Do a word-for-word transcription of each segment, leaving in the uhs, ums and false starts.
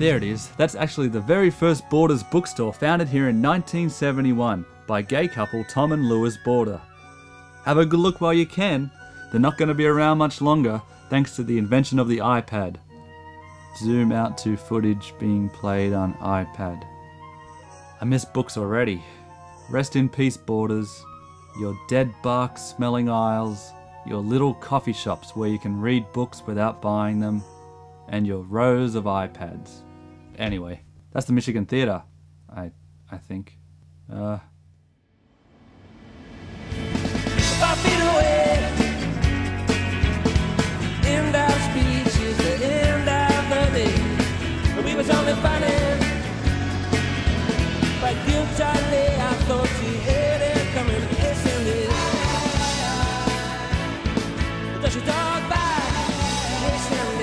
There it is. That's actually the very first Borders bookstore, founded here in nineteen seventy-one by gay couple Tom and Lewis Border. Have a good look while you can. They're not going to be around much longer, thanks to the invention of the iPad. Zoom out to footage being played on iPad. I miss books already. Rest in peace, Borders. Your dead bark smelling aisles, your little coffee shops where you can read books without buying them, and your rows of iPads. Anyway, that's the Michigan Theatre, I I think. Uh... I've been away, end of speech is the end of the day. We was only fighting, but guiltily I thought you had it coming. It's in this, does your dog bite? It's in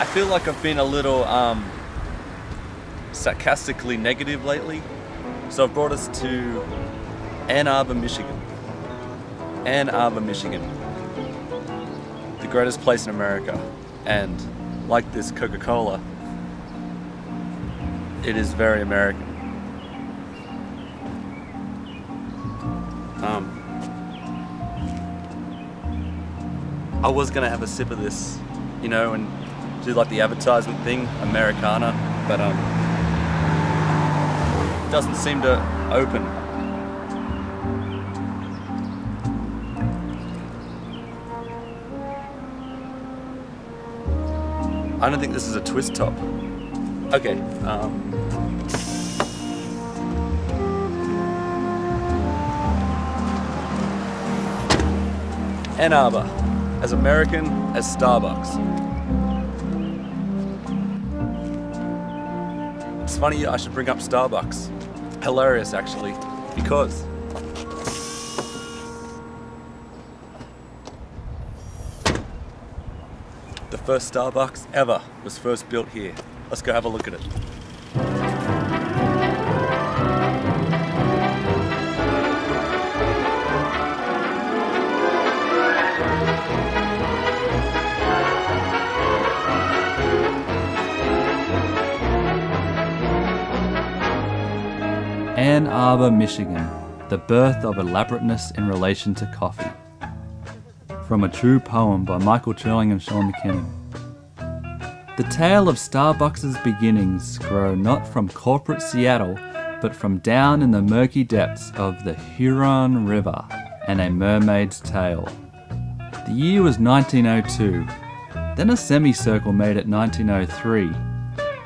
I feel like I've been a little um, sarcastically negative lately, so I've brought us to Ann Arbor, Michigan. Ann Arbor, Michigan. The greatest place in America, and like this Coca-Cola, it is very American. Um, I was gonna have a sip of this, you know, and do like the advertisement thing, Americana, but um, doesn't seem to open. I don't think this is a twist top. Okay. Um, Ann Arbor, as American as Starbucks. It's funny, I should bring up Starbucks. Hilarious, actually, because the first Starbucks ever was first built here. Let's go have a look at it. Ann Arbor, Michigan, the birth of elaborateness in relation to coffee. From a true poem by Michael Churling and Sean McKinnon. The tale of Starbucks' beginnings grow not from corporate Seattle, but from down in the murky depths of the Huron River and a mermaid's tale. The year was nineteen oh two, then a semicircle made it nineteen oh three,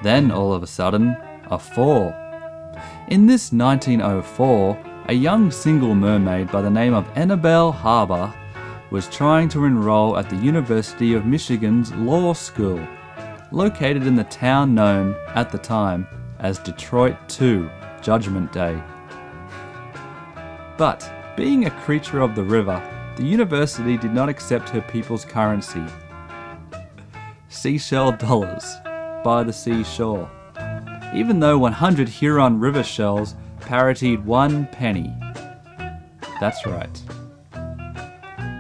then all of a sudden, a four. In this nineteen oh four, a young single mermaid by the name of Annabelle Harbour was trying to enroll at the University of Michigan's Law School, located in the town known, at the time, as Detroit two, Judgment Day. But, being a creature of the river, the university did not accept her people's currency, seashell dollars, by the seashore, even though one hundred Huron River shells parodied one penny. That's right.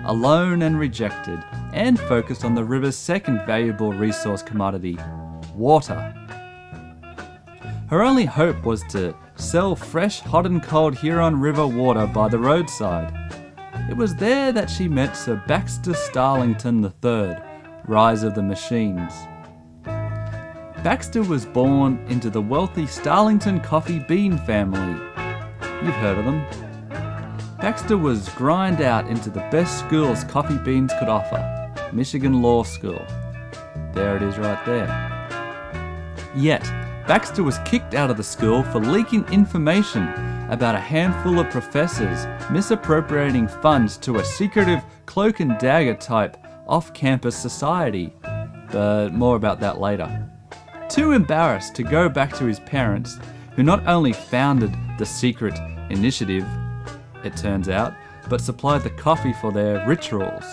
Alone and rejected, Anne focused on the river's second valuable resource commodity, water. Her only hope was to sell fresh, hot and cold Huron River water by the roadside. It was there that she met Sir Baxter Starlington the third, Rise of the Machines. Baxter was born into the wealthy Starlington coffee bean family. You've heard of them. Baxter was grind out into the best schools coffee beans could offer, Michigan Law School. There it is right there. Yet, Baxter was kicked out of the school for leaking information about a handful of professors misappropriating funds to a secretive cloak and dagger type off-campus society, but more about that later. Too embarrassed to go back to his parents, who not only founded the secret initiative, it turns out, but supplied the coffee for their rituals.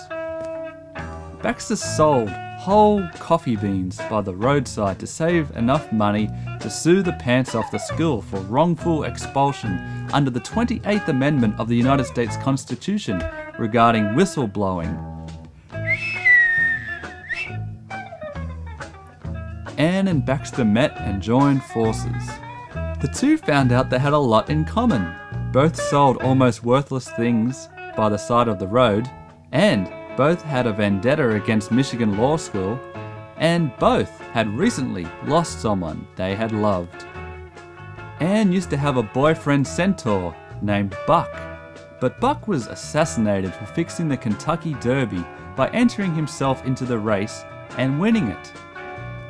Baxter sold whole coffee beans by the roadside to save enough money to sue the pants off the school for wrongful expulsion under the twenty-eighth Amendment of the United States Constitution regarding whistleblowing. Ann and Baxter met and joined forces. The two found out they had a lot in common. Both sold almost worthless things by the side of the road, and both had a vendetta against Michigan Law School, and both had recently lost someone they had loved. Ann used to have a boyfriend centaur named Buck, but Buck was assassinated for fixing the Kentucky Derby by entering himself into the race and winning it.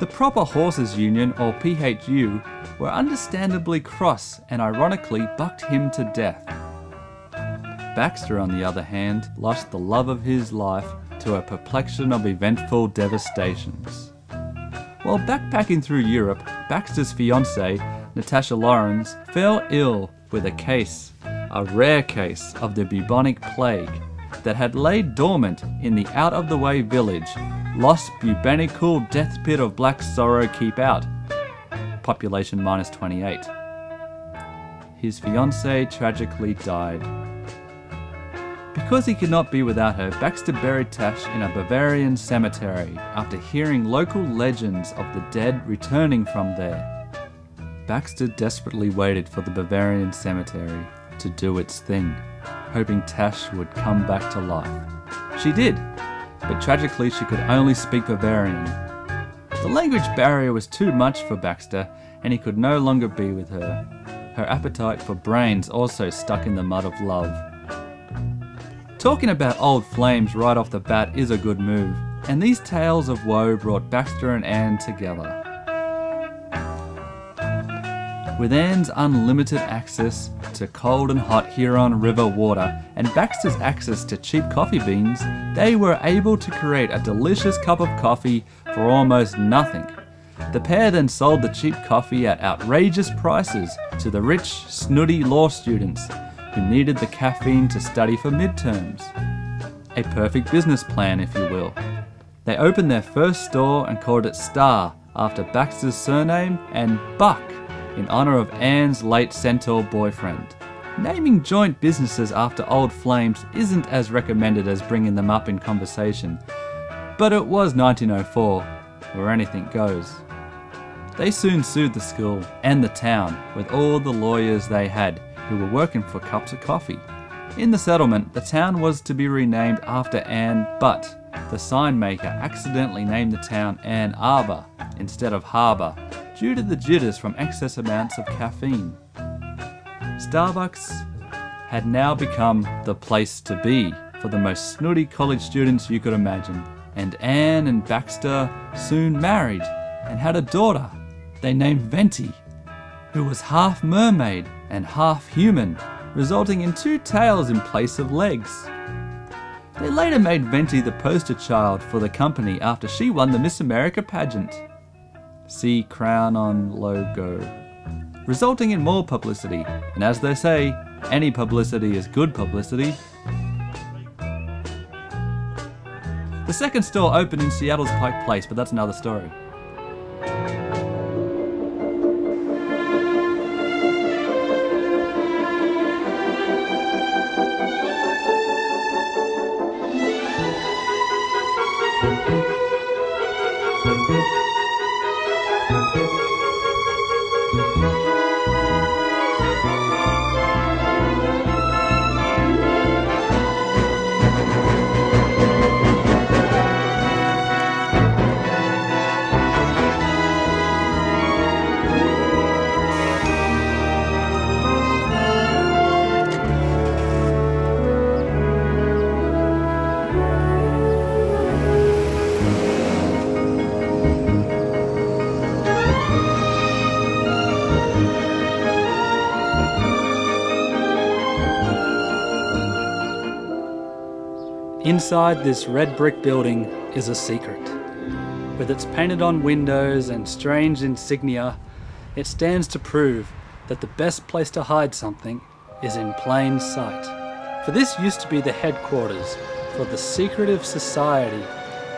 The Proper Horses Union, or P H U, were understandably cross and ironically bucked him to death. Baxter, on the other hand, lost the love of his life to a perplexion of eventful devastations. While backpacking through Europe, Baxter's fiancée, Natasha Lawrence, fell ill with a case, a rare case of the bubonic plague that had laid dormant in the out-of-the-way village, lost bubonical death pit of black sorrow keep out, population minus twenty-eight. His fiancée tragically died. Because he could not be without her, Baxter buried Tash in a Bavarian cemetery after hearing local legends of the dead returning from there. Baxter desperately waited for the Bavarian cemetery to do its thing, hoping Tash would come back to life. She did, but tragically she could only speak Bavarian. The language barrier was too much for Baxter, and he could no longer be with her. Her appetite for brains also stuck in the mud of love. Talking about old flames right off the bat is a good move, and these tales of woe brought Baxter and Ann together. With Ann's unlimited access to cold and hot Huron River water and Baxter's access to cheap coffee beans, they were able to create a delicious cup of coffee for almost nothing. The pair then sold the cheap coffee at outrageous prices to the rich, snooty law students who needed the caffeine to study for midterms. A perfect business plan, if you will. They opened their first store and called it Star, after Baxter's surname, and Buck, in honor of Ann's late centaur boyfriend. Naming joint businesses after old flames isn't as recommended as bringing them up in conversation, but it was nineteen oh four, where anything goes. They soon sued the school and the town with all the lawyers they had, who were working for cups of coffee. In the settlement, the town was to be renamed after Ann, but the sign maker accidentally named the town Ann Arbor instead of Harbour due to the jitters from excess amounts of caffeine. Starbucks had now become the place to be for the most snooty college students you could imagine, and Ann and Baxter soon married and had a daughter they named Venti, who was half mermaid and half human, resulting in two tails in place of legs. They later made Venti the poster child for the company after she won the Miss America pageant. See crown on logo. Resulting in more publicity, and as they say, any publicity is good publicity. The second store opened in Seattle's Pike Place, but that's another story. Inside this red brick building is a secret. With its painted-on windows and strange insignia, it stands to prove that the best place to hide something is in plain sight. For this used to be the headquarters for the secretive society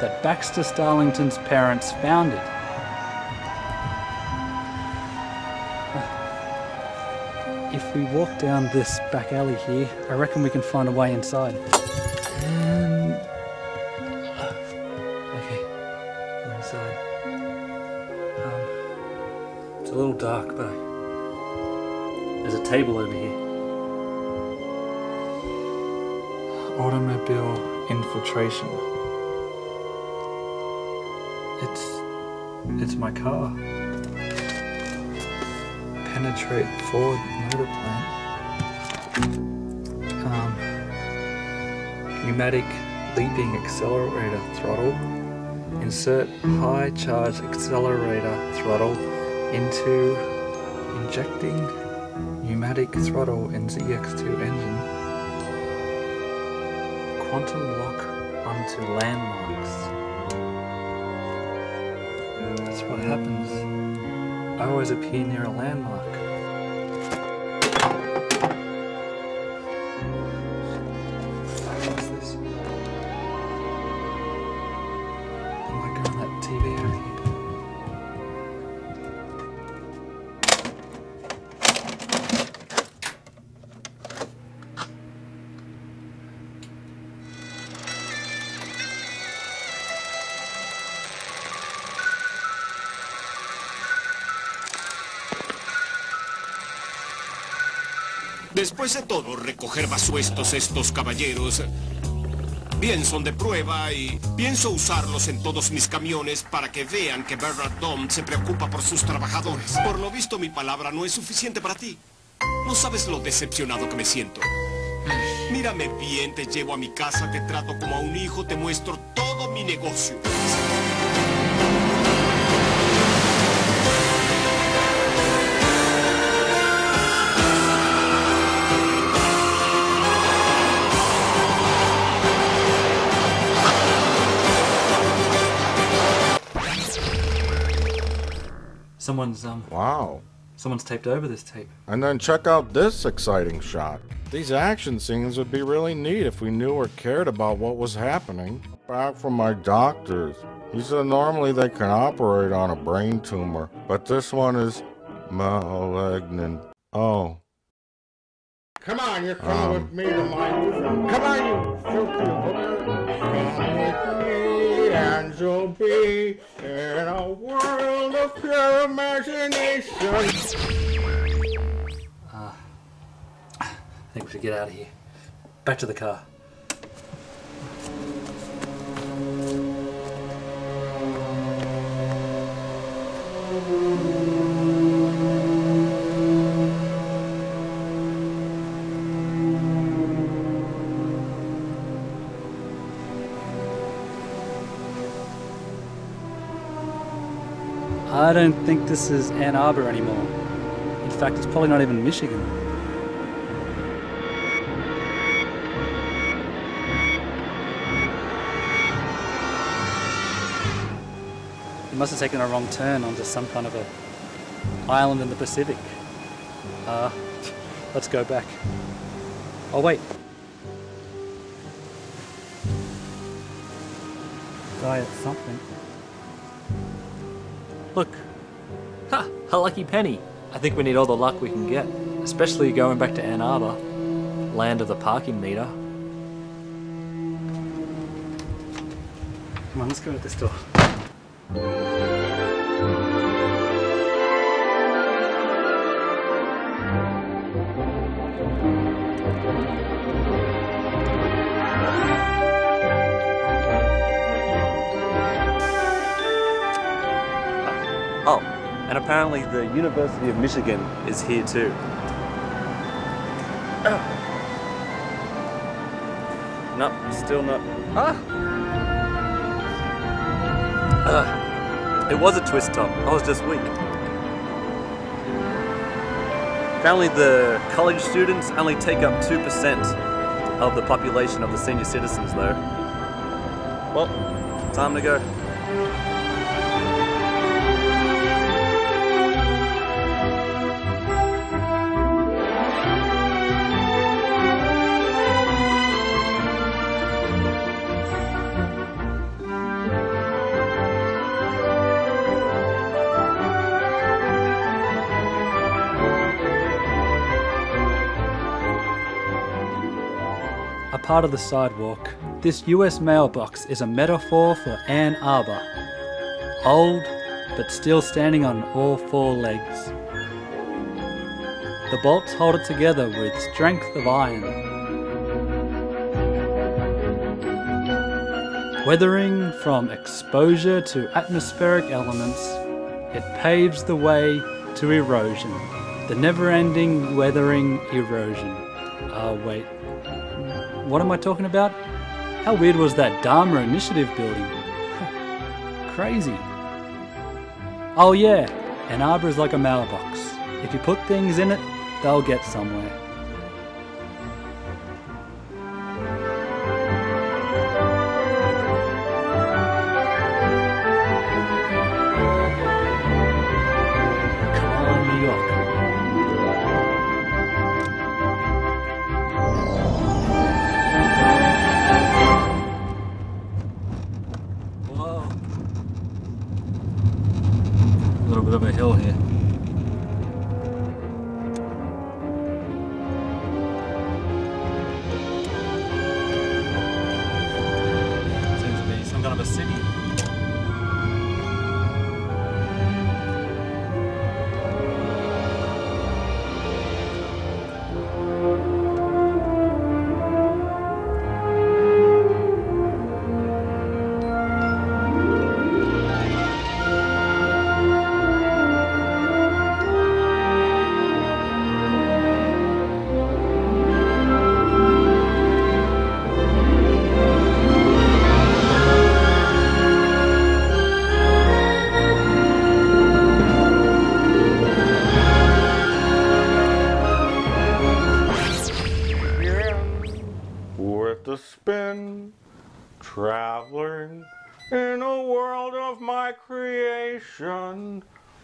that Baxter Starlington's parents founded. If we walk down this back alley here, I reckon we can find a way inside. Um, okay, we're inside. Um, it's a little dark, but there's a table over here. Automobile infiltration. It's, it's my car. Penetrate forward motor plant. Um, pneumatic leaping accelerator throttle. Insert high charge accelerator throttle into injecting pneumatic throttle in Z X two engine. Quantum lock onto landmarks. That's what happens. I always appear near a landmark. What's this? I might go on that T V over Después de todo, recoger basuestos estos caballeros. Bien son de prueba y pienso usarlos en todos mis camiones para que vean que Bernard Dom se preocupa por sus trabajadores. Por lo visto, mi palabra no es suficiente para ti. No sabes lo decepcionado que me siento. Mírame bien, te llevo a mi casa, te trato como a un hijo, te muestro todo mi negocio. Someone's, um... Wow. Someone's taped over this tape. And then check out this exciting shot. These action scenes would be really neat if we knew or cared about what was happening. Back from my doctors. He said normally they can operate on a brain tumor, but this one is malignant. Oh. Come on, you're coming um. with me to my... Come on, you filthy... Come with me. And you'll be in a world of pure imagination. Uh, I think we should get out of here. Back to the car. I don't think this is Ann Arbor anymore. In fact, it's probably not even Michigan. It must have taken a wrong turn onto some kind of a island in the Pacific. Uh, let's go back. Oh wait. Diet something. Look, ha, a lucky penny. I think we need all the luck we can get, especially going back to Ann Arbor, land of the parking meter. Come on, let's go to this door. And apparently the University of Michigan is here too. Oh. Nope, still not. Ah! Uh, it was a twist top, I was just weak. Apparently the college students only take up two percent of the population of the senior citizens though. Well, time to go. A part of the sidewalk, this U S mailbox is a metaphor for Ann Arbor. Old, but still standing on all four legs. The bolts hold it together with strength of iron. Weathering from exposure to atmospheric elements, it paves the way to erosion. The never-ending weathering erosion. Ah, wait. What am I talking about? How weird was that Dharma Initiative building? Crazy. Oh yeah, an arbor is like a mailbox. If you put things in it, they'll get somewhere.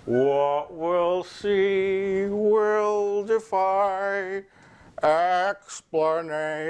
What we'll see will defy explanation.